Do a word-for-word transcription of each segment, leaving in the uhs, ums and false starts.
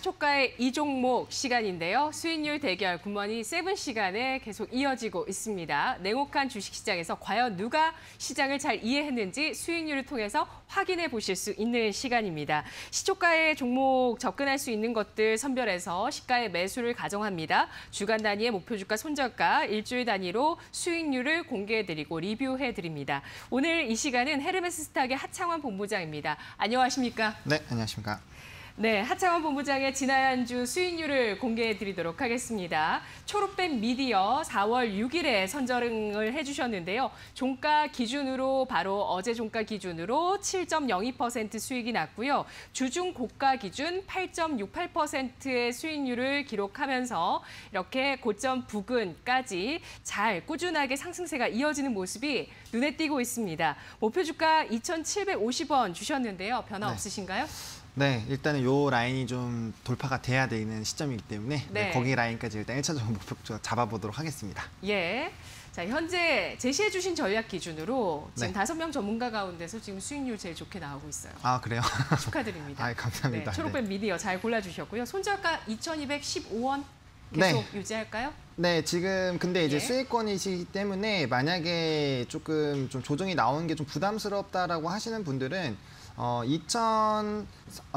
시초가의 이 종목 시간인데요. 수익률 대결 굿머니 세븐 시간에 계속 이어지고 있습니다. 냉혹한 주식시장에서 과연 누가 시장을 잘 이해했는지 수익률을 통해서 확인해 보실 수 있는 시간입니다. 시초가의 종목 접근할 수 있는 것들 선별해서 시가의 매수를 가정합니다. 주간 단위의 목표주가 손절가, 일주일 단위로 수익률을 공개해드리고 리뷰해드립니다. 오늘 이 시간은 헤르메스 스탁의 하창원 본부장입니다. 안녕하십니까? 네, 안녕하십니까? 네, 하창원 본부장의 지난주 수익률을 공개해드리도록 하겠습니다. 초록뱀 미디어 사월 육일에 선정을 해주셨는데요. 종가 기준으로 바로 어제 종가 기준으로 칠 점 영이 퍼센트 수익이 났고요. 주중 고가 기준 팔 점 육팔 퍼센트의 수익률을 기록하면서 이렇게 고점 부근까지 잘 꾸준하게 상승세가 이어지는 모습이 눈에 띄고 있습니다. 목표 주가 이천칠백오십 원 주셨는데요. 변화 네. 없으신가요? 네, 일단은 요 라인이 좀 돌파가 돼야 되는 시점이기 때문에 네. 거기 라인까지 일단 일 차적으로 목표 잡아보도록 하겠습니다. 예. 자, 현재 제시해 주신 전략 기준으로 지금 다섯 네. 명 전문가 가운데서 지금 수익률 제일 좋게 나오고 있어요. 아, 그래요? 축하드립니다. 아, 감사합니다. 네, 초록뱀 네. 미디어 잘 골라주셨고요. 손절가 이천이백십오 원 계속 네. 유지할까요? 네, 지금 근데 이제 예. 수익권이시기 때문에 만약에 조금 좀 조정이 나오는 게 좀 부담스럽다라고 하시는 분들은 어, 이천,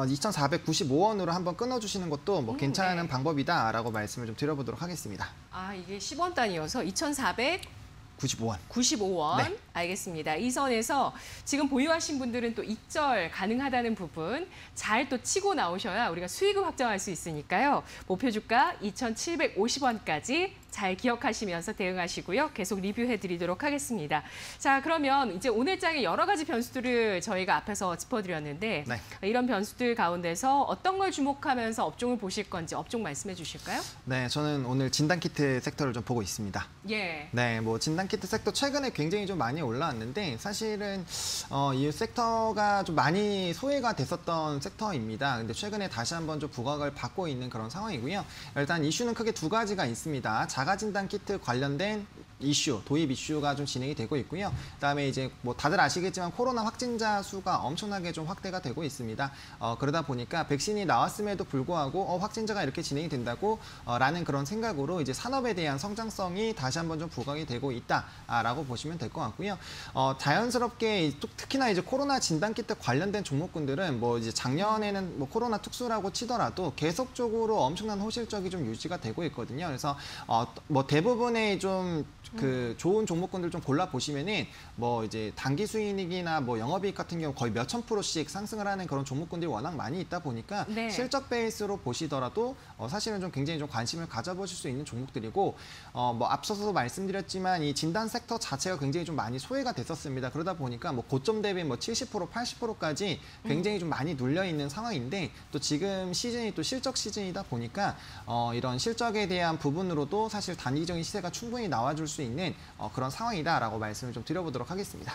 이천사백구십오 원으로 한번 끊어주시는 것도 뭐 음, 괜찮은 네. 방법이다라고 말씀을 좀 드려보도록 하겠습니다. 아, 이게 십 원 단위여서 이천사백구십오 원. 구십오 원. 네. 알겠습니다. 이 선에서 지금 보유하신 분들은 또 익절 가능하다는 부분 잘 또 치고 나오셔야 우리가 수익을 확정할 수 있으니까요. 목표 주가 이천칠백오십 원까지 잘 기억하시면서 대응하시고요. 계속 리뷰해드리도록 하겠습니다. 자, 그러면 이제 오늘 장의 여러 가지 변수들을 저희가 앞에서 짚어드렸는데 네. 이런 변수들 가운데서 어떤 걸 주목하면서 업종을 보실 건지 업종 말씀해 주실까요? 네, 저는 오늘 진단키트 섹터를 좀 보고 있습니다. 예. 네, 뭐 진단키트 섹터 최근에 굉장히 좀 많이 올라왔는데 사실은 어, 이 섹터가 좀 많이 소외가 됐었던 섹터입니다. 근데 최근에 다시 한번 좀 부각을 받고 있는 그런 상황이고요. 일단 이슈는 크게 두 가지가 있습니다. 자가진단 키트 관련된 이슈, 도입 이슈가 좀 진행이 되고 있고요. 그다음에 이제 뭐 다들 아시겠지만 코로나 확진자 수가 엄청나게 좀 확대가 되고 있습니다. 어, 그러다 보니까 백신이 나왔음에도 불구하고 어, 확진자가 이렇게 진행이 된다고 어, 라는 그런 생각으로 이제 산업에 대한 성장성이 다시 한번 좀 부각이 되고 있다라고 보시면 될 것 같고요. 어, 자연스럽게 특히나 이제 코로나 진단 키트 관련된 종목군들은 뭐 이제 작년에는 뭐 코로나 특수라고 치더라도 계속적으로 엄청난 호실적이 좀 유지가 되고 있거든요. 그래서 어, 뭐 대부분의 좀 그 좋은 종목군들 좀 골라 보시면은 뭐 이제 단기 수익이나 뭐 영업이익 같은 경우 거의 몇천 프로씩 상승을 하는 그런 종목군들이 워낙 많이 있다 보니까 네. 실적 베이스로 보시더라도 어 사실은 좀 굉장히 좀 관심을 가져보실 수 있는 종목들이고 어 뭐 앞서서 말씀드렸지만 이 진단 섹터 자체가 굉장히 좀 많이 소외가 됐었습니다. 그러다 보니까 뭐 고점 대비 뭐 칠십 퍼센트, 팔십 퍼센트까지 굉장히 좀 많이 눌려 있는 상황인데 또 지금 시즌이 또 실적 시즌이다 보니까 어 이런 실적에 대한 부분으로도 사실 단기적인 시세가 충분히 나와줄 수 있는 그런 상황이다라고 말씀을 좀 드려보도록 하겠습니다.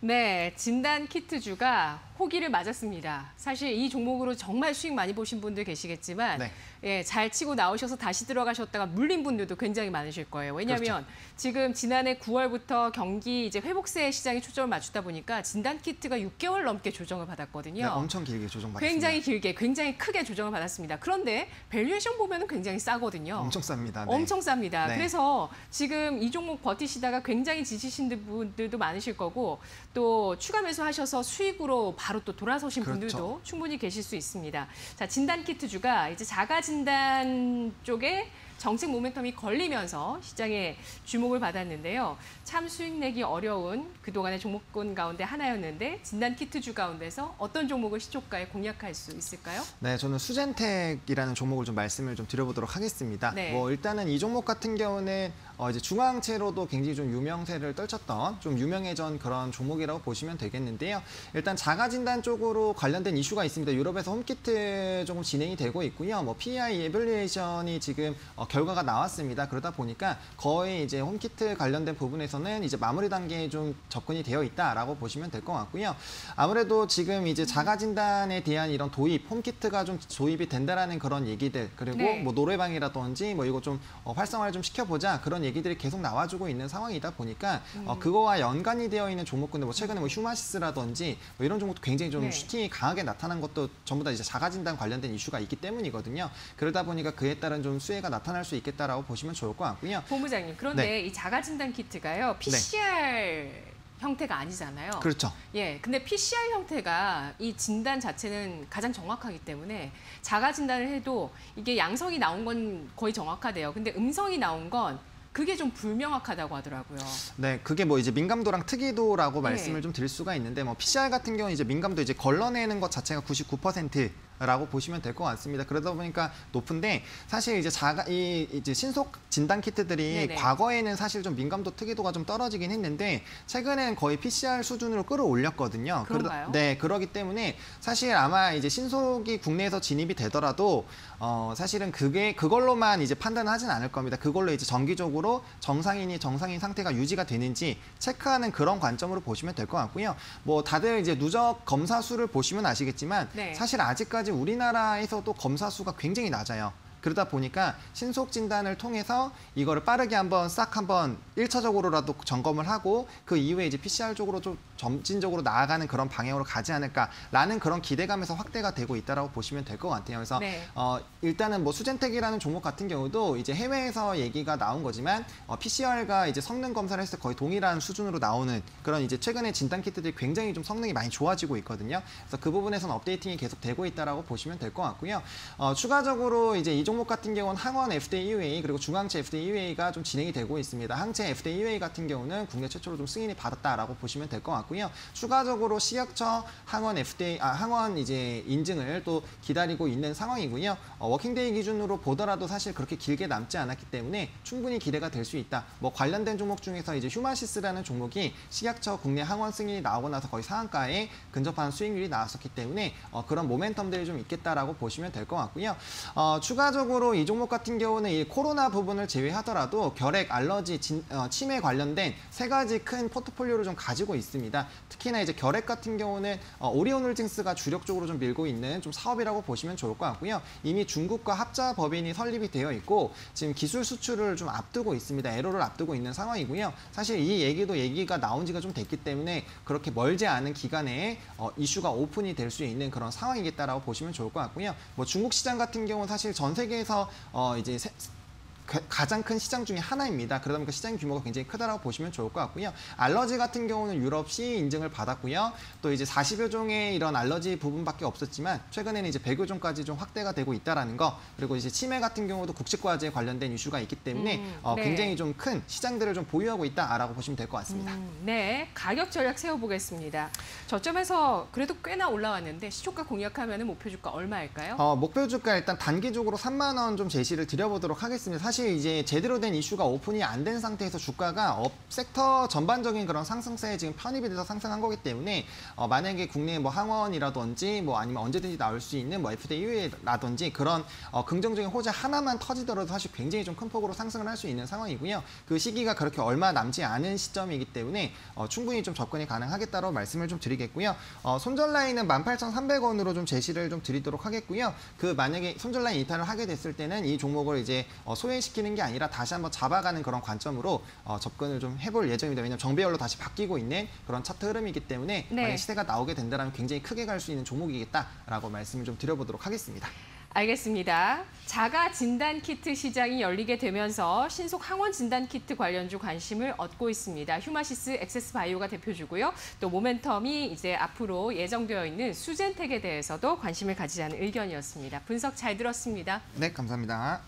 네, 진단 키트주가 호기를 맞았습니다. 사실 이 종목으로 정말 수익 많이 보신 분들 계시겠지만 네. 예, 잘 치고 나오셔서 다시 들어가셨다가 물린 분들도 굉장히 많으실 거예요. 왜냐하면 그렇죠. 지금 지난해 구월부터 경기 이제 회복세 시장에 초점을 맞추다 보니까 진단 키트가 육 개월 넘게 조정을 받았거든요. 네, 엄청 길게 조정받았습니다. 굉장히 길게, 굉장히 크게 조정을 받았습니다. 그런데 밸류에이션 보면은 굉장히 싸거든요. 엄청 쌉니다. 네. 엄청 쌉니다. 네. 그래서 지금 이 종목 버티시다가 굉장히 지치신 분들도 많으실 거고 또 추가 매수하셔서 수익으로 바로 또 돌아서신 그렇죠. 분들도 충분히 계실 수 있습니다. 자, 진단키트주가 이제 자가진단 쪽에 정책 모멘텀이 걸리면서 시장에 주목을 받았는데요. 참 수익 내기 어려운 그동안의 종목군 가운데 하나였는데 진단키트주 가운데서 어떤 종목을 시초가에 공략할 수 있을까요? 네, 저는 수젠텍이라는 종목을 좀 말씀을 좀 드려보도록 하겠습니다. 네. 뭐 일단은 이 종목 같은 경우는 어 이제 중앙채로도 굉장히 좀 유명세를 떨쳤던 좀 유명해진 그런 종목이라고 보시면 되겠는데요. 일단 자가진단 쪽으로 관련된 이슈가 있습니다. 유럽에서 홈키트 조금 진행이 되고 있고요. 뭐 피이 이밸류에이션이 지금 어 결과가 나왔습니다. 그러다 보니까 거의 이제 홈키트 관련된 부분에서는 이제 마무리 단계에 좀 접근이 되어 있다라고 보시면 될 것 같고요. 아무래도 지금 이제 자가 진단에 대한 이런 도입, 홈키트가 좀 도입이 된다라는 그런 얘기들, 그리고 네. 뭐 노래방이라든지 뭐 이거 좀 활성화를 좀 시켜보자 그런 얘기들이 계속 나와주고 있는 상황이다 보니까 음. 어, 그거와 연관이 되어 있는 종목군들, 뭐 최근에 뭐 휴마시스라든지 뭐 이런 종목도 굉장히 좀 네. 슈팅이 강하게 나타난 것도 전부 다 이제 자가 진단 관련된 이슈가 있기 때문이거든요. 그러다 보니까 그에 따른 좀 수혜가 나타날 수 있겠다라고 보시면 좋을 것 같고요. 본부장님, 그런데 네. 이 자가 진단 키트가요, 피씨알 네. 형태가 아니잖아요. 그렇죠. 예, 근데 피씨알 형태가 이 진단 자체는 가장 정확하기 때문에 자가 진단을 해도 이게 양성이 나온 건 거의 정확하대요. 근데 음성이 나온 건 그게 좀 불명확하다고 하더라고요. 네, 그게 뭐 이제 민감도랑 특이도라고 네. 말씀을 좀 드릴 수가 있는데, 뭐 피씨알 같은 경우는 이제 민감도 이제 걸러내는 것 자체가 구십구 퍼센트. 라고 보시면 될 것 같습니다. 그러다 보니까 높은데, 사실 이제 자가 이 이제 신속 진단 키트들이 네네. 과거에는 사실 좀 민감도 특이도가 좀 떨어지긴 했는데 최근엔 거의 피씨알 수준으로 끌어올렸거든요. 그런가요? 그러, 네, 그러기 때문에 사실 아마 이제 신속이 국내에서 진입이 되더라도 어 사실은 그게 그걸로만 이제 판단하진 않을 겁니다. 그걸로 이제 정기적으로 정상인이 정상인 상태가 유지가 되는지 체크하는 그런 관점으로 보시면 될 것 같고요. 뭐 다들 이제 누적 검사 수를 보시면 아시겠지만 네. 사실 아직까지 우리나라에서도 검사 수가 굉장히 낮아요. 그러다 보니까 신속 진단을 통해서 이거를 빠르게 한번 싹 한번 일차적으로라도 점검을 하고 그 이후에 이제 피씨알 쪽으로 좀 점진적으로 나아가는 그런 방향으로 가지 않을까라는 그런 기대감에서 확대가 되고 있다라고 보시면 될 것 같아요. 그래서 네. 어, 일단은 뭐 수젠텍이라는 종목 같은 경우도 이제 해외에서 얘기가 나온 거지만 어, 피씨알과 이제 성능 검사를 했을 때 거의 동일한 수준으로 나오는 그런 이제 최근에 진단 키트들이 굉장히 좀 성능이 많이 좋아지고 있거든요. 그래서 그 부분에서는 업데이팅이 계속 되고 있다라고 보시면 될 것 같고요. 어, 추가적으로 이제 이 종목 같은 경우는 항원 에프디에이 유에이 그리고 중항체 에프디에이 유에이가 좀 진행이 되고 있습니다. 항체 에프디에이 유에이 같은 경우는 국내 최초로 좀 승인이 받았다라고 보시면 될 것 같고요. 추가적으로 식약처 항원 에프디에이 아 항원 이제 인증을 또 기다리고 있는 상황이고요. 어, 워킹데이 기준으로 보더라도 사실 그렇게 길게 남지 않았기 때문에 충분히 기대가 될 수 있다. 뭐 관련된 종목 중에서 이제 휴마시스라는 종목이 식약처 국내 항원 승인이 나오고 나서 거의 상한가에 근접한 수익률이 나왔었기 때문에 어, 그런 모멘텀들이 좀 있겠다라고 보시면 될 것 같고요. 어, 추가적으로 이 종목 같은 경우는 이 코로나 부분을 제외하더라도 결핵, 알러지, 진, 어, 치매 관련된 세 가지 큰 포트폴리오를 좀 가지고 있습니다. 특히나 이제 결핵 같은 경우는 어, 오리온홀딩스가 주력적으로 좀 밀고 있는 좀 사업이라고 보시면 좋을 것 같고요. 이미 중국과 합자 법인이 설립이 되어 있고 지금 기술 수출을 좀 앞두고 있습니다. 애로를 앞두고 있는 상황이고요. 사실 이 얘기도 얘기가 나온 지가 좀 됐기 때문에 그렇게 멀지 않은 기간에 어, 이슈가 오픈이 될 수 있는 그런 상황이겠다라고 보시면 좋을 것 같고요. 뭐 중국 시장 같은 경우는 사실 전 세계 에서 어 이제 세, 가장 큰 시장 중에 하나입니다. 그러다 보니까 시장 규모가 굉장히 크다라고 보시면 좋을 것 같고요. 알러지 같은 경우는 유럽 씨이 인증을 받았고요. 또 이제 사십여 종의 이런 알러지 부분밖에 없었지만 최근에는 이제 백여 종까지 좀 확대가 되고 있다라는 거. 그리고 이제 치매 같은 경우도 국책과제에 관련된 이슈가 있기 때문에 음, 어, 네. 굉장히 좀 큰 시장들을 좀 보유하고 있다라고 보시면 될 것 같습니다. 음, 네, 가격 전략 세워보겠습니다. 저점에서 그래도 꽤나 올라왔는데 시초가 공략하면 목표 주가 얼마일까요? 어, 목표 주가 일단 단기적으로 삼만 원 좀 제시를 드려보도록 하겠습니다. 사실 사실 이제 제대로 된 이슈가 오픈이 안 된 상태에서 주가가 업 섹터 전반적인 그런 상승세에 지금 편입이 돼서 상승한 거기 때문에 어 만약에 국내 뭐 항원이라든지 뭐 아니면 언제든지 나올 수 있는 뭐 에프디에이라든지 그런 어 긍정적인 호재 하나만 터지더라도 사실 굉장히 좀 큰 폭으로 상승을 할 수 있는 상황이고요. 그 시기가 그렇게 얼마 남지 않은 시점이기 때문에 어 충분히 좀 접근이 가능하겠다고 말씀을 좀 드리겠고요. 어 손절 라인은 만 팔천삼백 원으로 좀 제시를 좀 드리도록 하겠고요. 그 만약에 손절 라인 이탈을 하게 됐을 때는 이 종목을 이제 어 소외 시키는 게 아니라 다시 한번 잡아가는 그런 관점으로 어, 접근을 좀 해볼 예정입니다. 왜냐하면 정배열로 다시 바뀌고 있는 그런 차트 흐름이기 때문에 네. 만약 시세가 나오게 된다면 굉장히 크게 갈 수 있는 종목이겠다라고 말씀을 좀 드려보도록 하겠습니다. 알겠습니다. 자가 진단 키트 시장이 열리게 되면서 신속 항원 진단 키트 관련주 관심을 얻고 있습니다. 휴마시스, 액세스바이오가 대표주고요. 또 모멘텀이 이제 앞으로 예정되어 있는 수젠텍에 대해서도 관심을 가지자는 의견이었습니다. 분석 잘 들었습니다. 네, 감사합니다.